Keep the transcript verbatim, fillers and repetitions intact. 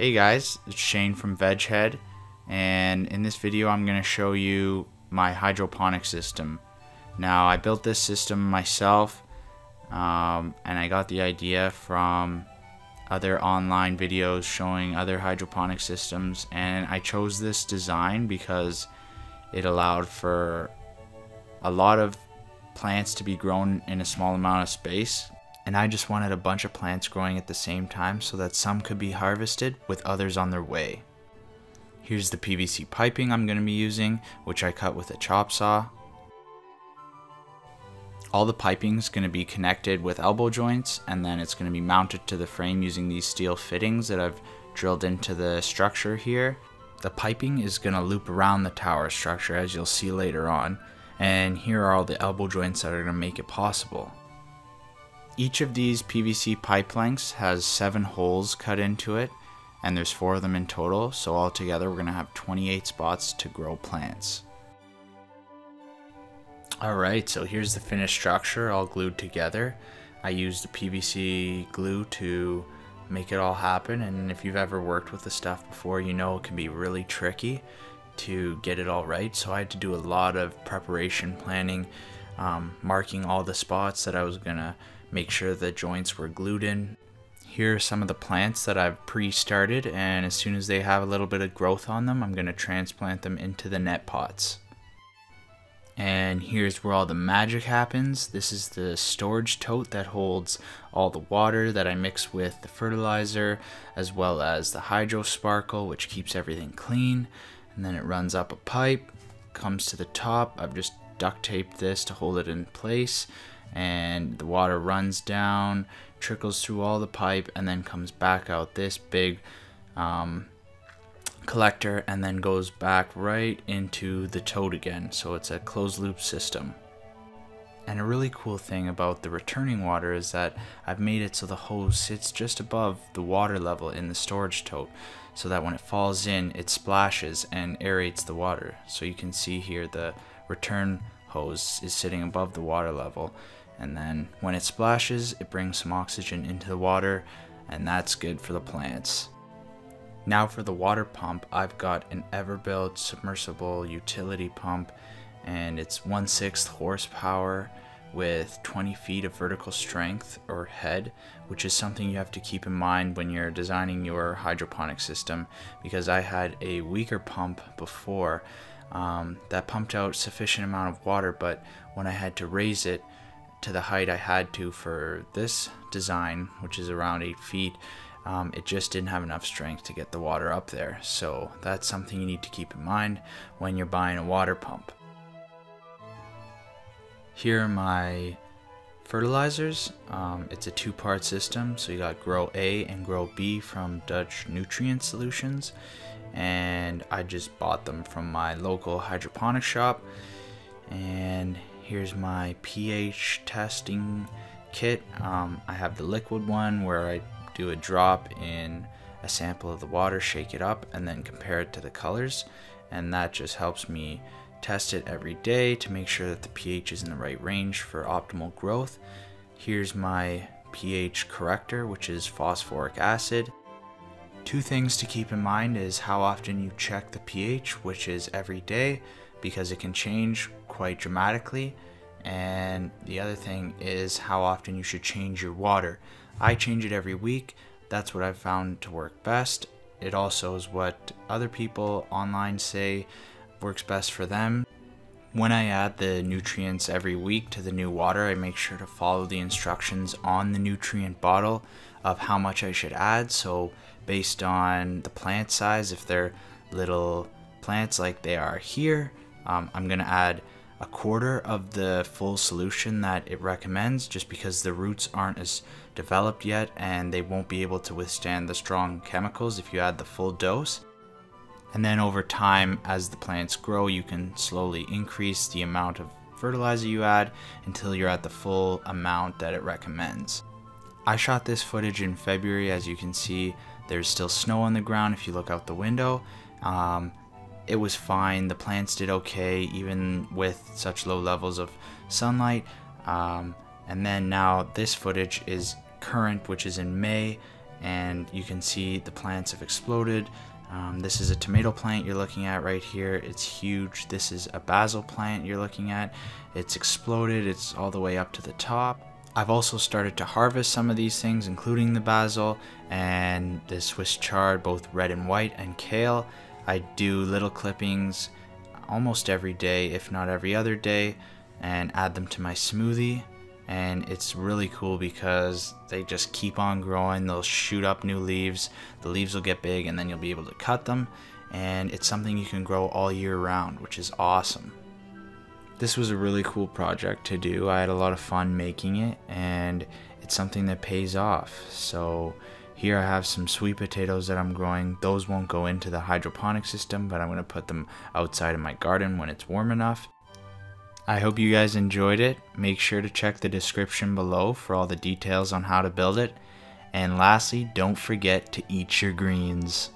Hey guys, it's Shane from VegHead, and in this video I'm going to show you my hydroponic system. Now I built this system myself, um, and I got the idea from other online videos showing other hydroponic systems, and I chose this design because it allowed for a lot of plants to be grown in a small amount of space. And I just wanted a bunch of plants growing at the same time so that some could be harvested with others on their way. Here's the P V C piping I'm going to be using, which I cut with a chop saw. All the piping is going to be connected with elbow joints, and then it's going to be mounted to the frame using these steel fittings that I've drilled into the structure here. The piping is going to loop around the tower structure, as you'll see later on, and here are all the elbow joints that are going to make it possible. Each of these P V C pipe lengths has seven holes cut into it, and there's four of them in total, so altogether we're going to have twenty-eight spots to grow plants. Alright, so here's the finished structure all glued together. I used the P V C glue to make it all happen, and if you've ever worked with this stuff before, you know it can be really tricky to get it all right, so I had to do a lot of preparation, planning, um, marking all the spots that I was going to make sure the joints were glued in. Here are some of the plants that I've pre-started, and as soon as they have a little bit of growth on them, I'm going to transplant them into the net pots. And here's where all the magic happens. This is the storage tote that holds all the water that I mix with the fertilizer, as well as the Hydro Sparkle, which keeps everything clean. And then it runs up a pipe, comes to the top. I've just duct taped this to hold it in place. And the water runs down, trickles through all the pipe, and then comes back out this big um, collector, and then goes back right into the tote again. So it's a closed loop system. And a really cool thing about the returning water is that I've made it so the hose sits just above the water level in the storage tote, so that when it falls in, it splashes and aerates the water. So you can see here the return hose is sitting above the water level, and then when it splashes, it brings some oxygen into the water, and that's good for the plants. Now for the water pump, I've got an Everbilt submersible utility pump, and it's one sixth horsepower with twenty feet of vertical strength or head, which is something you have to keep in mind when you're designing your hydroponic system, because I had a weaker pump before Um, that pumped out sufficient amount of water, but when I had to raise it to the height I had to for this design, which is around eight feet, um, it just didn't have enough strength to get the water up there. So that's something you need to keep in mind when you're buying a water pump. Here are my fertilizers. Um, it's a two-part system, so you got Grow A and Grow B from Dutch Nutrient Solutions, and I just bought them from my local hydroponic shop. And here's my pH testing kit. um, I have the liquid one where I do a drop in a sample of the water, shake it up, and then compare it to the colors, and that just helps me test it every day to make sure that the pH is in the right range for optimal growth. Here's my pH corrector, which is phosphoric acid. Two things to keep in mind is how often you check the pH, which is every day, because it can change quite dramatically. And the other thing is how often you should change your water. I change it every week. That's what I've found to work best. It also is what other people online say works best for them. When I add the nutrients every week to the new water, I make sure to follow the instructions on the nutrient bottle of how much I should add. So based on the plant size, if they're little plants like they are here, um, I'm going to add a quarter of the full solution that it recommends, just because the roots aren't as developed yet and they won't be able to withstand the strong chemicals if you add the full dose. And then over time, as the plants grow, you can slowly increase the amount of fertilizer you add until you're at the full amount that it recommends. I shot this footage in February. As you can see, there's still snow on the ground if you look out the window. Um, it was fine. The plants did okay, even with such low levels of sunlight. Um, and then now this footage is current, which is in May, and you can see the plants have exploded. Um, this is a tomato plant you're looking at right here. It's huge. This is a basil plant you're looking at. It's exploded. It's all the way up to the top. I've also started to harvest some of these things, including the basil and the Swiss chard, both red and white, and kale. I do little clippings almost every day, if not every other day, and add them to my smoothie. And it's really cool because they just keep on growing. They'll shoot up new leaves, the leaves will get big, and then you'll be able to cut them. And it's something you can grow all year round, which is awesome. This was a really cool project to do. I had a lot of fun making it, and it's something that pays off. So here I have some sweet potatoes that I'm growing. Those won't go into the hydroponic system, but I'm gonna put them outside in my garden when it's warm enough. I hope you guys enjoyed it. Make sure to check the description below for all the details on how to build it. And lastly, don't forget to eat your greens.